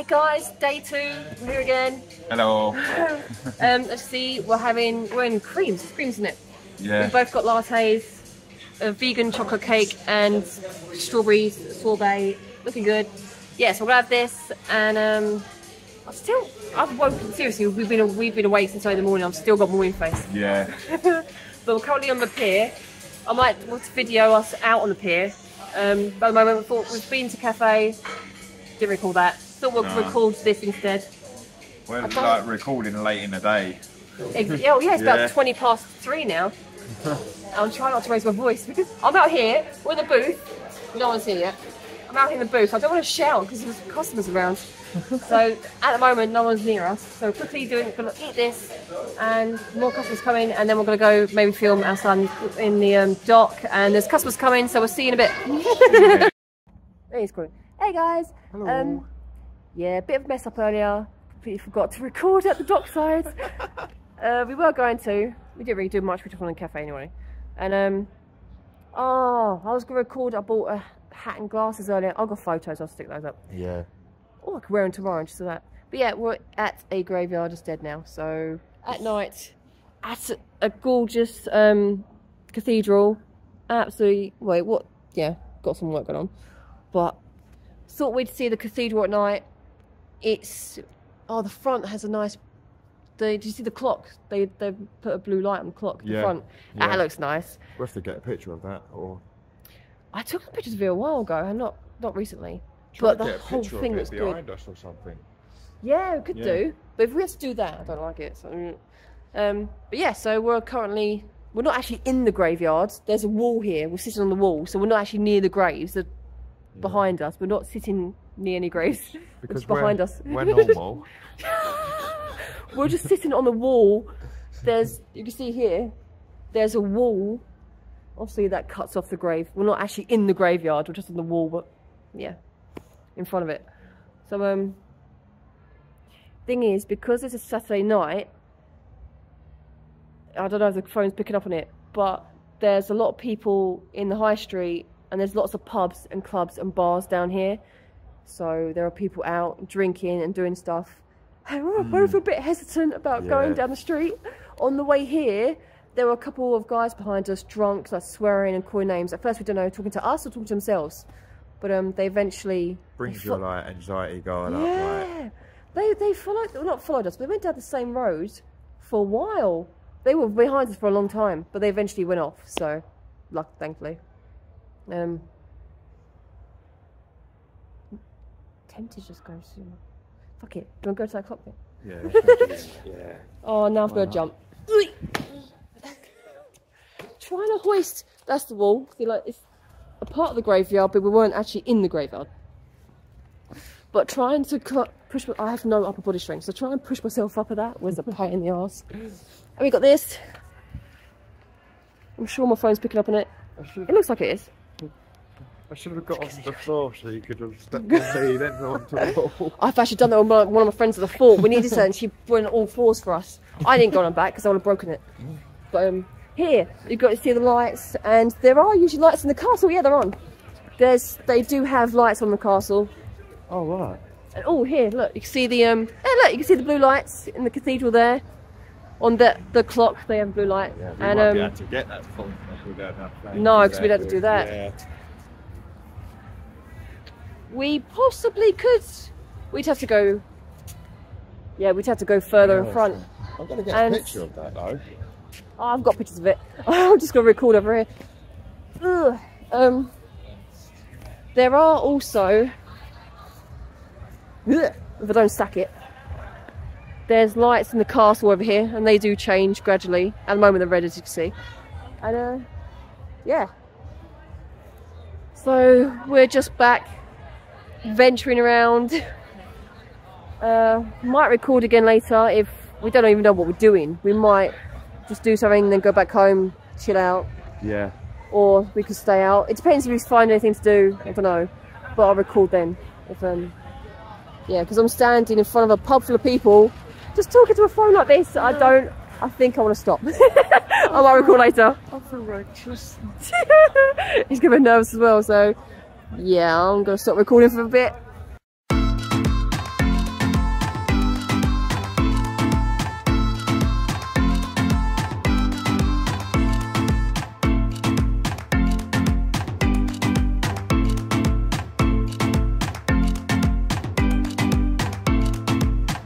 Hey guys, day 2, we're here again. Hello. Let's see, we're in creams. It's creams, isn't it? Yeah. We've both got lattes, a vegan chocolate cake and strawberries, sorbet, looking good. Yeah, so we'll have this and I've woken, seriously, we've been awake since early in the morning. I've still got morning face. Yeah. But we're currently on the pier. I might want to video us out on the pier. But at the moment, we've been to cafe. Didn't recall that. Thought we'll record this instead. We're like recording late in the day. It's about 20 past 3 now. I'm trying not to raise my voice because I'm out here. We're in the booth. No one's here yet. I'm out here in the booth. I don't want to shout because there's customers around. So at the moment, no one's near us. So quickly gonna eat this, and more customers coming, and then we're gonna go maybe film outside in the dock. And there's customers coming, so we'll see you in a bit. He's calling. Hey guys. Hello. Yeah, bit of a mess up earlier. Completely forgot to record at the dockside. We were going to. We didn't really do much. We took on in the cafe anyway. And I was gonna record. I bought a hat and glasses earlier. I've got photos. I'll stick those up. Yeah. Oh, I could wear them tomorrow and just do that. But yeah, we're at a graveyard instead now. So at night, at a gorgeous cathedral. Absolutely. Wait, what? Yeah, got some work going on, but thought we'd see the cathedral at night. It's, oh, the front has a nice, do you see the clock? They put a blue light on the clock at the front. Yeah. That looks nice. We'll have to get a picture of that, or? I took some pictures of it a while ago, and not recently. But the whole thing looks good. Behind us or something. Yeah, we could do. But if we have to do that, I don't like it. So, but yeah, so we're not actually in the graveyard. There's a wall here. We're sitting on the wall, so we're not actually near the graves. They're behind us. We're not sitting near any graves. Because behind us. We're normal. We're just sitting on the wall. You can see here. There's a wall. Obviously, that cuts off the grave. We're not actually in the graveyard. We're just on the wall, but yeah, in front of it. So thing is, because it's a Saturday night, I don't know if the phone's picking up on it, but there's a lot of people in the high street, and there's lots of pubs and clubs and bars down here, so there are people out drinking and doing stuff, and we're both a bit hesitant about going down the street. On the way here, there were a couple of guys behind us drunk, like swearing and calling names. At first we don't know, talking to us or talking to themselves. But they eventually... Brings your like anxiety going up. Yeah. Like. They followed... Well, not followed us, but they went down the same road for a while. They were behind us for a long time, but they eventually went off. So, thankfully. Tempted to just go soon. Fuck it. Do you want to go to that clock bit? Yeah. Yeah. Oh, now I've got to jump. Trying to hoist... That's the wall. See, it's a part of the graveyard, but we weren't actually in the graveyard. But trying to push, I have no upper body strength, so trying to push myself up at that was a pain in the arse. And we got this. I'm sure my phone's picking up on it. It looks like it is. I should have got on the floor so you could have stepped the then onto the wall. I've actually done that with one of my friends at the fort. We needed her and she went on all fours for us. I didn't go on back because I would have broken it. But here, you've got to see the lights, and there are usually lights in the castle. Yeah, they're on. They do have lights on the castle. Oh, right. And, oh, here, look, you can see the you can see the blue lights in the cathedral there. On the clock, they have blue light. Yeah, we won't be able to get that full if we don't have that. No, because we don't have to do that. Yeah. We possibly could. We'd have to go. Yeah, we'd have to go further in front. I'm gonna get a picture of that though. Oh, I've got pictures of it. I'm just going to record over here. There are also, if I don't stack it, there's lights in the castle over here, and they do change gradually. At the moment they're red, as you can see. And yeah. So we're just back venturing around. Might record again later if we don't even know what we're doing. We might just do something, then go back home, chill out. Yeah. Or we could stay out. It depends if we find anything to do. I don't know. But I'll record then. If yeah, because I'm standing in front of a pub full of people, just talking to a phone like this. No. I think I want to stop. I might record later. I feel righteous. He's getting nervous as well, so yeah, I'm gonna stop recording for a bit.